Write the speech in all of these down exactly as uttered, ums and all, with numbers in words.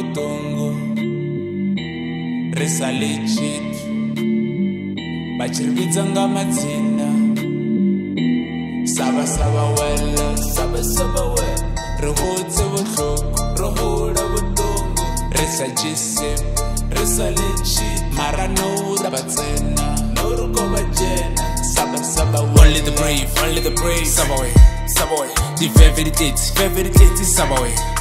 utongo resa lechitu bachirvidza nga madzina sava sava wela sava sava wela rihudze vuhloko rohula vutongo resa jise resa lechitu mara noura vatsena noruko vajena sava sava wela only the brave only the brave sava wela sava wela diveritate diveritate sava wela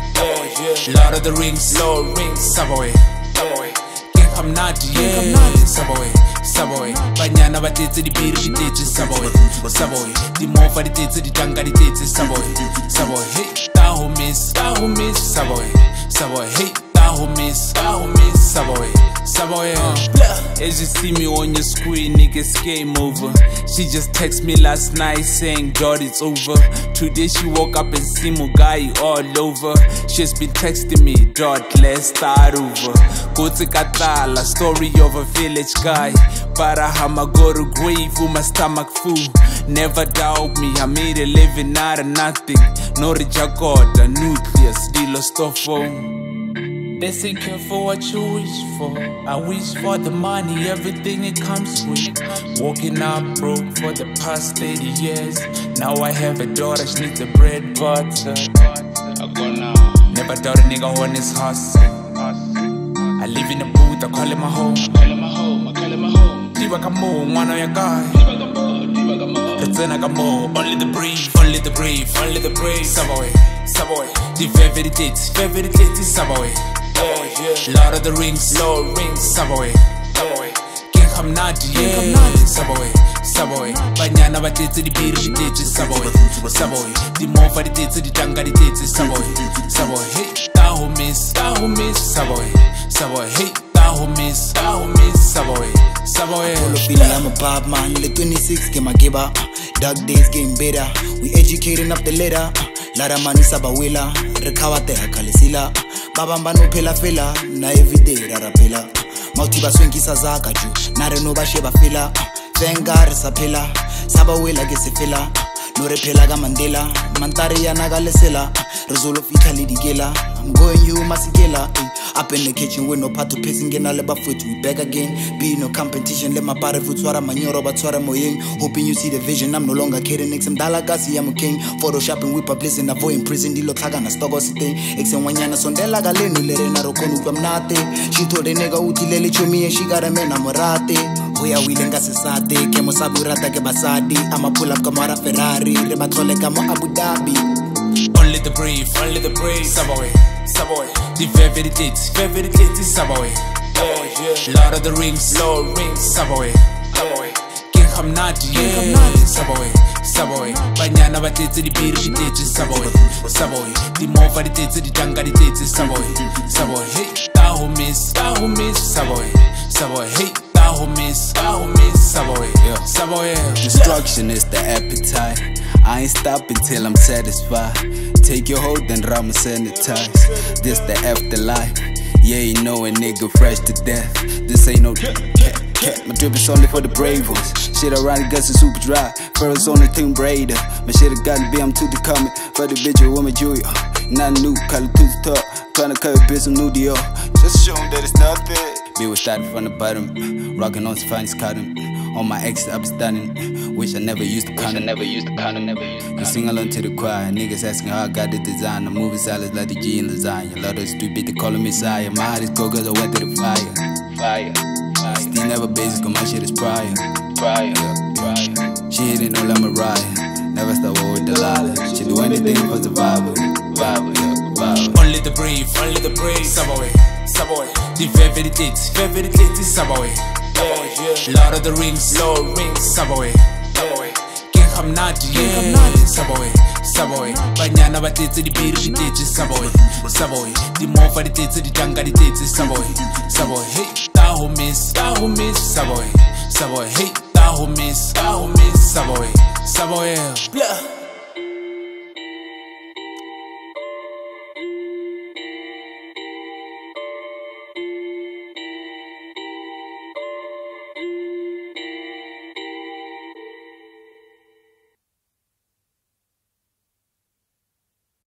Lord of the Rings, Lord Rings, Savoy, Savoy. Can't come not, yeah, Savoy, Savoy. Banyana batetse di biri bitetse Savoy, Savoy. Di mofa di tetse di tanga di tetse Savoy, Savoy. Hey, taho miss, taho miss, Savoy, Savoy. Hey, taho miss, taho miss, Savoy, Savoy. As you see me on your screen, niggas game over. She just texted me last night saying, God, it's over. Today she woke up and see Mugai all over. She's been texting me, Dot, let's start over. Go to Katala, story of a village guy. Parahama go to grave with my stomach full. Never doubt me, I made a living out of nothing. Norija got a nucleus, Dilo Stoffo. They say careful what you wish for. I wish for the money, everything it comes with. Walking up broke for the past thirty years. Now I have a daughter, she needs a bread butter. I go now. Never doubt a nigga on his hustle. I live in a booth, I call it my home. I call it my home, I call it my home. Diva Kamo, one of your guys. Diva Kamo, Diva Kamo. Return Kamo, only the brave, only the brave, only the brave. Savoy, Savoy. Diva Veritate, Veritate is Savoy. Lord of the Rings, Lord Rings, Savoy, Savoy. Can't come not, yeah, Savoy, Savoy. Banyana batetse di biri bitetse Savoy, Savoy. Di mofa di tetse di tanga di tetse Savoy, Savoy. Hey, taho miss, taho miss, Savoy, Savoy. Hey, taho miss, taho miss, Savoy, Savoy. I'm a bad man, the twenty-six game I give up. Dark days getting better, we educating up the ladder. Lara mani sabawela, rekawate hakalisila. Babamba no pela fela, na everyday rara pela. Mautiba swenki sazaka ju, nare no basheba fela. Vengar sapela, sabawela gesefela. Lore pela ga Mandela, mantari ya nagalesela. Rizolo fitali digela, I'm going you masigela. Up in the kitchen with no part to pissing and all about foot, we back again. Be no competition, let my party foot swara manyoro but swara moyeng. Hoping you see the vision, I'm no longer kidding. X M Dalagasi, I'm a king. Photoshopping with publicity, and avoid in prison, Dilo Tagana, Stogosite. X M Wanyana, Sondela Galeno, Lerena Rokonu, Pamnate. She told the nigga Uti Lele Chumi, and she got a man, Amorate. We are willing as a Sade, Kemo Saburata Kebasadi. I'm a pull up Kamara Ferrari, Rematole Kamo Abu Dhabi. Only the brave, only the brave, Savoy, Savoy. The Veritate, Veritate is Savoy. Lord of the Rings, Lord Rings, Savoy, Savoy. Can't come not, yeah, Savoy, Savoy. Banyana batetse di biri bitetse Savoy, Savoy. The mofa di tetse di tanga di tetse Savoy, Savoy. Hey, taho miss, taho miss, Savoy, Savoy. Hey, taho miss, taho miss, Savoy, Savoy. Destruction is the appetite. I ain't stopping till I'm satisfied. Take your hold and Rama sanitize. This the afterlife. Yeah, you know a nigga fresh to death. This ain't no cat, cat. My drip is only for the brave ones. Shit around guts is super dry. First only team braider. My shit have gotten B M to the comment. For the bitch with woman Julia. Not new, call it to the top. Trying to cut a bitch some new deal. Just show them that it's nothing. We was starting from the bottom. Rocking on the finest cotton. On my ex, I be stunning. Wish I never used to condom. Never used to condom. Never used to condom. You sing along to the choir. Niggas asking how I got the design. I'm moving silence like the G in lasagna. A lot of stupid, they calling me sire. My heart is cold cause I went to the fire. Fire. Fire. Still never basic cause my shit is prior. Prior. Prior. She hitting all like Mariah. Never stop war with Delilah. She do anything for survival. Survival. Survival. Only the brave. Only the brave. Savoy. Savoy. The Veritate. Veritate is Savoy. Lord of the Rings, Lord Rings, Savoy, Savoy. Can't come not, yeah, Savoy, Savoy. Banyana batetse di biri bitetse Savoy, Savoy. Di mofa di tetse di tanga di tetse Savoy, Savoy. Hey, taho miss, taho miss, Savoy, Savoy. Hey, taho miss, taho miss, Savoy, Savoy.